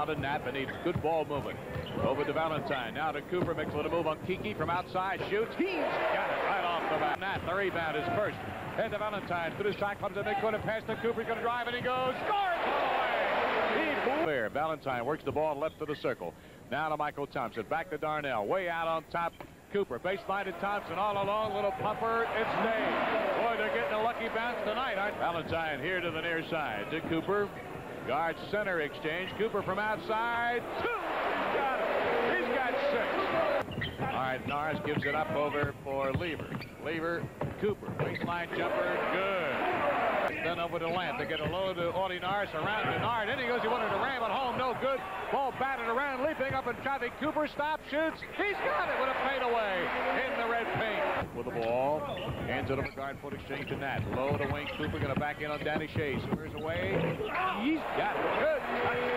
Now to Knapp, and needs good ball movement. Over to Valentine. Now to Cooper. Makes a little move on Kiki from outside. Shoots. He's got it right off the bat. Knapp, the rebound is first. Head to Valentine. Through the shot, comes to midcourt. Pass to Cooper. He's going to drive, and he goes. Scores! Clear. Valentine works the ball left to the circle. Now to Mychal Thompson. Back to Darnell. Way out on top. Cooper. Baseline to Thompson. All along. Little pumper. It's Nate. Boy, they're getting a lucky bounce tonight, aren't they? Valentine here to the near side. To Cooper. Guard center exchange. Cooper from outside. Two. Got it. He's got six. All right, Norris gives it up over for Lever. Lever, Cooper. Baseline jumper. Good. Then over to Lamp. They get a low to Audie Norris. Around to Norris. In he goes. He wanted to ram it home. No good. Ball batted around. Leaping up in traffic. Cooper stops. Shoots. He's got it with a fadeaway in the red paint. With the ball. Hands it over guard, foot exchange to Nat. Low to Wayne Cooper, going to back in on Danny Schayes. Squares away. He's got it. Good.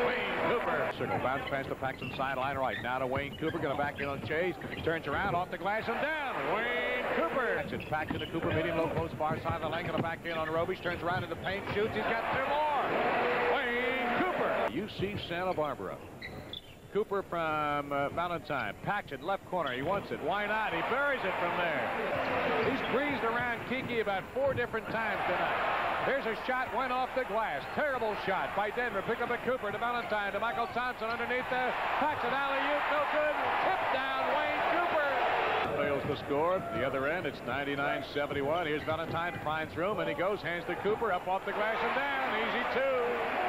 Wayne Cooper. Circle bounce past the Paxton sideline right. Now to Wayne Cooper, going to back in on Schayes. Turns around, off the glass and down. Wayne Cooper. That's it. Paxton to Cooper, medium low post, far side of the lane, going to back in on Robish. Turns around in the paint, shoots. He's got two more. Wayne Cooper. UC Santa Barbara. Cooper from Valentine. Paxton, left corner. He wants it. Why not? He buries it from there. He's breezed around Kiki about four different times tonight. Here's a shot. Went off the glass. Terrible shot by Denver. Pick up a Cooper to Valentine to Mychal Thompson underneath there. Paxton alley-oop. No good. Hip down. Wayne Cooper. Fails to score. The other end, it's 99-71. Here's Valentine. Finds room, and he goes. Hands to Cooper. Up off the glass and down. Easy two.